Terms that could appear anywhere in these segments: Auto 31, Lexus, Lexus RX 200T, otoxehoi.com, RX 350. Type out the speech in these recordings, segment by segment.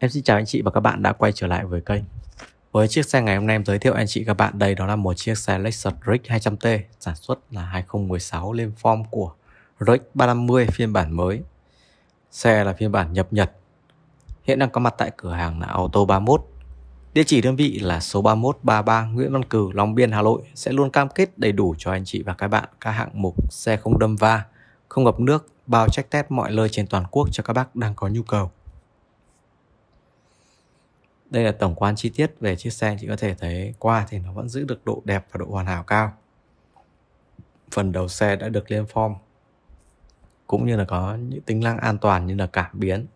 Em xin chào anh chị và các bạn đã quay trở lại với kênh. Với chiếc xe ngày hôm nay em giới thiệu anh chị các bạn đây đó là một chiếc xe Lexus RX 200T sản xuất là 2016 lên form của RX 350 phiên bản mới. Xe là phiên bản nhập Nhật. Hiện đang có mặt tại cửa hàng là Auto 31. Địa chỉ đơn vị là số 3133 Nguyễn Văn Cừ, Long Biên, Hà Nội. Sẽ luôn cam kết đầy đủ cho anh chị và các bạn các hạng mục xe không đâm va, không ngập nước, bao check test mọi nơi trên toàn quốc cho các bác đang có nhu cầu. Đây là tổng quan chi tiết về chiếc xe, anh chị có thể thấy qua thì nó vẫn giữ được độ đẹp và độ hoàn hảo cao. Phần đầu xe đã được lên form, cũng như là có những tính năng an toàn như là cảm biến.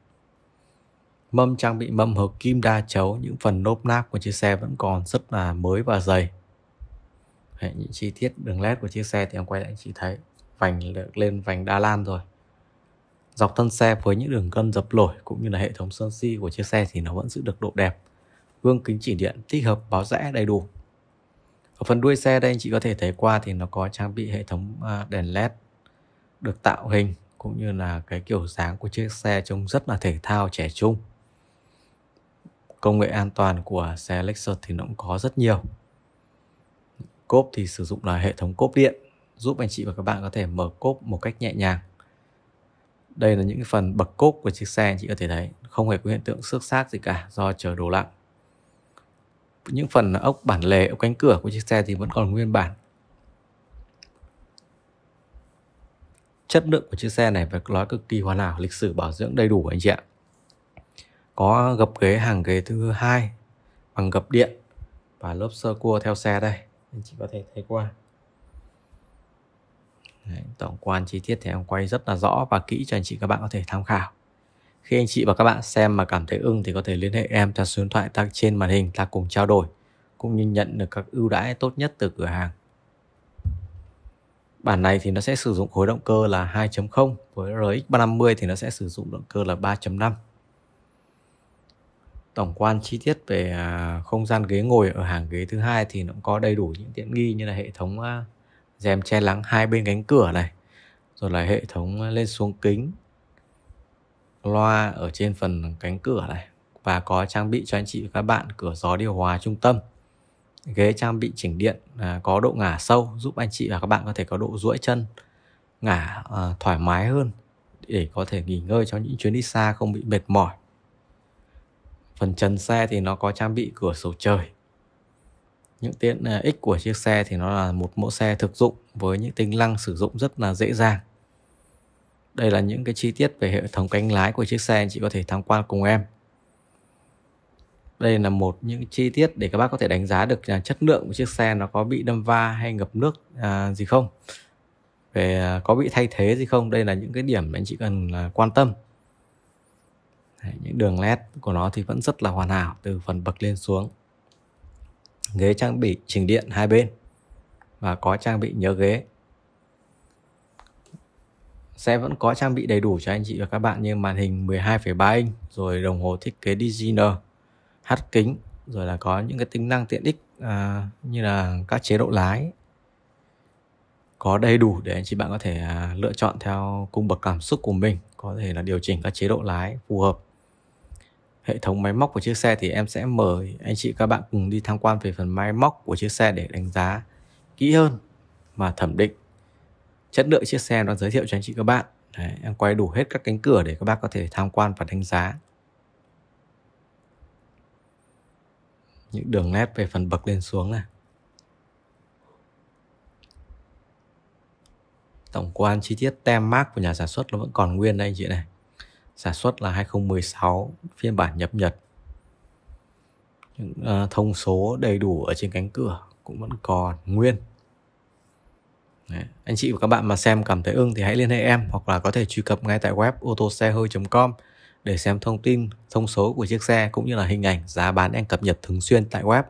Mâm trang bị mâm hợp kim đa chấu, những phần nốp náp của chiếc xe vẫn còn rất là mới và dày. Đấy, những chi tiết đường led của chiếc xe thì em quay lại anh chị thấy. Vành được lên vành đa lan rồi. Dọc thân xe với những đường gân dập nổi cũng như là hệ thống sơn si của chiếc xe thì nó vẫn giữ được độ đẹp. Gương kính chỉ điện tích hợp báo rẽ đầy đủ. Ở phần đuôi xe đây anh chị có thể thấy qua thì nó có trang bị hệ thống đèn led được tạo hình cũng như là cái kiểu dáng của chiếc xe trông rất là thể thao trẻ trung. Công nghệ an toàn của xe Lexus thì nó cũng có rất nhiều. Cốp thì sử dụng là hệ thống cốp điện, giúp anh chị và các bạn có thể mở cốp một cách nhẹ nhàng. Đây là những phần bậc cốp của chiếc xe, anh chị có thể thấy không hề có hiện tượng xước xác gì cả do chở đồ nặng. Những phần ốc bản lề, ốc cánh cửa của chiếc xe thì vẫn còn nguyên bản. Chất lượng của chiếc xe này phải nói cực kỳ hoàn hảo, lịch sử bảo dưỡng đầy đủ anh chị ạ. Có gập ghế hàng ghế thứ hai bằng gập điện và lớp sơ cua theo xe đây, anh chị có thể thấy qua. Đấy, tổng quan chi tiết thì em quay rất là rõ và kỹ cho anh chị các bạn có thể tham khảo. Khi anh chị và các bạn xem mà cảm thấy ưng thì có thể liên hệ em theo số điện thoại tag trên màn hình, ta cùng trao đổi cũng như nhận được các ưu đãi tốt nhất từ cửa hàng. Bản này thì nó sẽ sử dụng khối động cơ là 2.0, với RX 350 thì nó sẽ sử dụng động cơ là 3.5. Tổng quan chi tiết về không gian ghế ngồi ở hàng ghế thứ hai thì nó cũng có đầy đủ những tiện nghi như là hệ thống rèm che nắng hai bên cánh cửa này, rồi là hệ thống lên xuống kính, loa ở trên phần cánh cửa này, và có trang bị cho anh chị và các bạn cửa gió điều hòa trung tâm. Ghế trang bị chỉnh điện có độ ngả sâu, giúp anh chị và các bạn có thể có độ duỗi chân ngả thoải mái hơn để có thể nghỉ ngơi cho những chuyến đi xa không bị mệt mỏi. Phần trần xe thì nó có trang bị cửa sổ trời. Những tiện ích của chiếc xe thì nó là một mẫu xe thực dụng với những tính năng sử dụng rất là dễ dàng. Đây là những cái chi tiết về hệ thống cánh lái của chiếc xe, anh chị có thể tham quan cùng em. Đây là một những chi tiết để các bác có thể đánh giá được là chất lượng của chiếc xe, nó có bị đâm va hay ngập nước gì không, về có bị thay thế gì không. Đây là những cái điểm anh chị cần quan tâm. Đấy, những đường led của nó thì vẫn rất là hoàn hảo từ phần bậc lên xuống. Ghế trang bị chỉnh điện hai bên và có trang bị nhớ ghế. Xe vẫn có trang bị đầy đủ cho anh chị và các bạn như màn hình 12,3 inch, rồi đồng hồ thiết kế designer, hát kính, rồi là có những cái tính năng tiện ích như là các chế độ lái. Có đầy đủ để anh chị bạn có thể lựa chọn theo cung bậc cảm xúc của mình, có thể là điều chỉnh các chế độ lái phù hợp. Hệ thống máy móc của chiếc xe thì em sẽ mời anh chị các bạn cùng đi tham quan về phần máy móc của chiếc xe để đánh giá kỹ hơn và thẩm định chất lượng chiếc xe nó giới thiệu cho anh chị các bạn. Đấy, em quay đủ hết các cánh cửa để các bác có thể tham quan và đánh giá. Những đường nét về phần bậc lên xuống này. Tổng quan chi tiết tem mác của nhà sản xuất nó vẫn còn nguyên đây anh chị này. Sản xuất là 2016 phiên bản nhập Nhật. Những thông số đầy đủ ở trên cánh cửa cũng vẫn còn nguyên. Đấy. Anh chị và các bạn mà xem cảm thấy ưng thì hãy liên hệ em, hoặc là có thể truy cập ngay tại web otoxehoi.com để xem thông tin thông số của chiếc xe cũng như là hình ảnh giá bán em cập nhật thường xuyên tại web.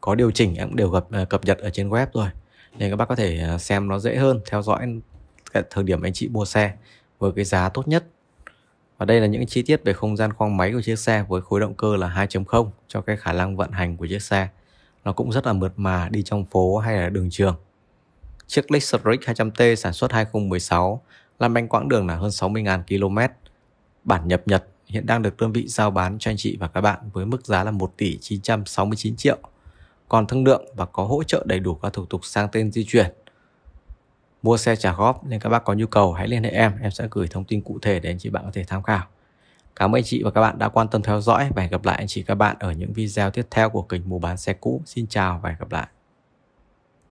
Có điều chỉnh em cũng đều cập nhật ở trên web rồi, nên các bác có thể xem nó dễ hơn, theo dõi thời điểm anh chị mua xe với cái giá tốt nhất. Và đây là những chi tiết về không gian khoang máy của chiếc xe với khối động cơ là 2.0 cho cái khả năng vận hành của chiếc xe. Nó cũng rất là mượt mà đi trong phố hay là đường trường. Chiếc Lexus RX 200T sản xuất 2016, làm bánh quãng đường là hơn 60.000 km. Bản nhập Nhật hiện đang được đơn vị giao bán cho anh chị và các bạn với mức giá là 1.969 triệu, còn thương lượng và có hỗ trợ đầy đủ các thủ tục sang tên di chuyển. Mua xe trả góp nên các bác có nhu cầu hãy liên hệ em sẽ gửi thông tin cụ thể để anh chị bạn có thể tham khảo. Cảm ơn anh chị và các bạn đã quan tâm theo dõi và hẹn gặp lại anh chị các bạn ở những video tiếp theo của kênh Mua Bán Xe Cũ. Xin chào và hẹn gặp lại.